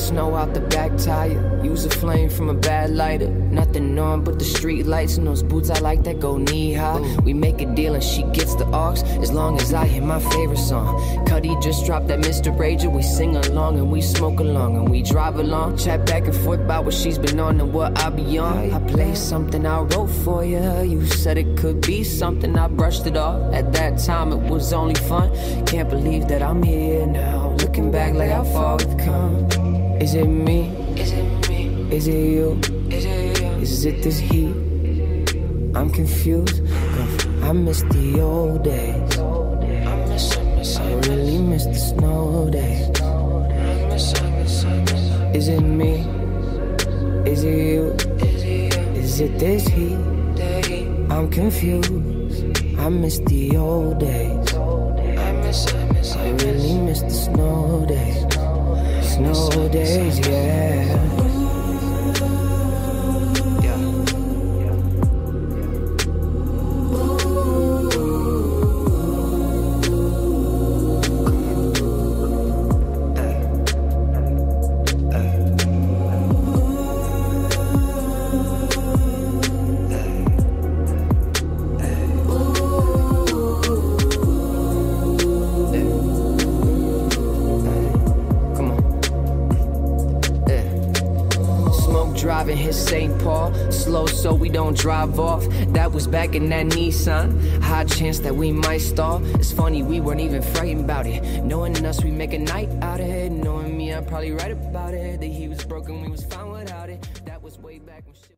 Snow out the back tire, use a flame from a bad lighter. Nothing on but the street lights and those boots I like that go knee high. We make a deal and she gets the aux as long as I hear my favorite song. Cudi just dropped that Mr. Rager. We sing along and we smoke along and we drive along. Chat back and forth about what she's been on and what I be on. I play something I wrote for you. You said it could be something. I brushed it off. At that time it was only fun. Can't believe that I'm here now. Looking back like how far we've come. Is it me? Is it me? Is it you? Is it you? Is it this heat? I'm confused. I miss the old days. I really miss the snow days. Is it me? Is it you? Is it this heat? I'm confused. I miss the old days. I really miss the snow days. Snow days, yeah. Driving his St. Paul, slow so we don't drive off. That was back in that Nissan. High chance that we might stall. It's funny, we weren't even frightened about it. Knowing us, we make a night out of it. Knowing me, I'm probably right about it. That he was broken, we was fine without it. That was way back when shit